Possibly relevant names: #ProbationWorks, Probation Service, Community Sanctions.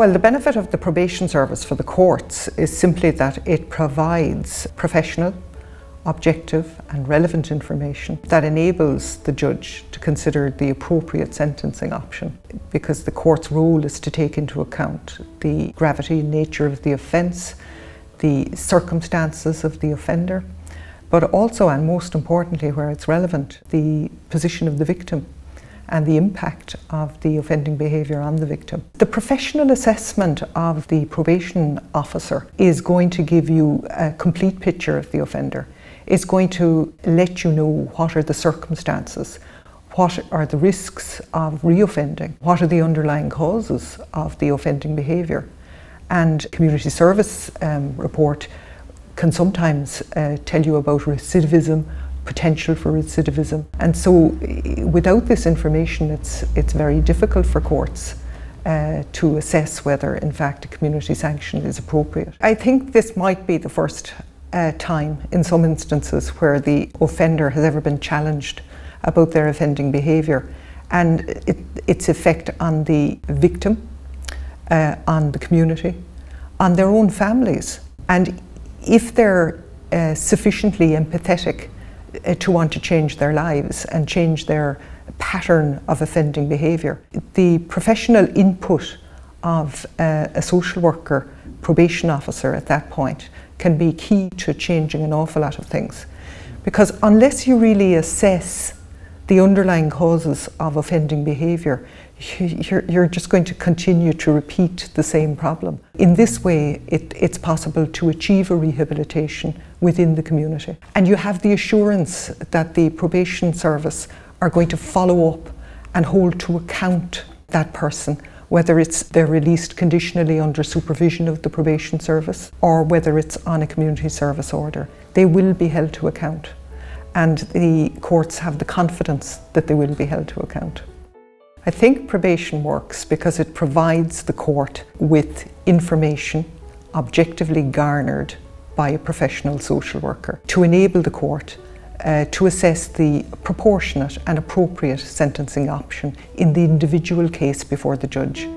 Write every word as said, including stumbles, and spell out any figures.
Well, the benefit of the probation service for the courts is simply that it provides professional, objective and relevant information that enables the judge to consider the appropriate sentencing option, because the court's role is to take into account the gravity and nature of the offence, the circumstances of the offender, but also, and most importantly where it's relevant, the position of the victim and the impact of the offending behaviour on the victim. The professional assessment of the probation officer is going to give you a complete picture of the offender. It's going to let you know what are the circumstances, what are the risks of reoffending, what are the underlying causes of the offending behaviour. And community service um, report can sometimes uh, tell you about recidivism, potential for recidivism. And so without this information, it's, it's very difficult for courts uh, to assess whether in fact a community sanction is appropriate. I think this might be the first uh, time in some instances where the offender has ever been challenged about their offending behaviour and it, its effect on the victim, uh, on the community, on their own families. And if they're uh, sufficiently empathetic to want to change their lives and change their pattern of offending behaviour. The professional input of uh, a social worker, probation officer at that point can be key to changing an awful lot of things. Because unless you really assess the underlying causes of offending behaviour, you're, you're just going to continue to repeat the same problem. In this way, it, it's possible to achieve a rehabilitation within the community. And you have the assurance that the probation service are going to follow up and hold to account that person, whether it's they're released conditionally under supervision of the probation service or whether it's on a community service order. They will be held to account, and the courts have the confidence that they will be held to account. I think probation works because it provides the court with information objectively garnered by a professional social worker to enable the court uh, to assess the proportionate and appropriate sentencing option in the individual case before the judge.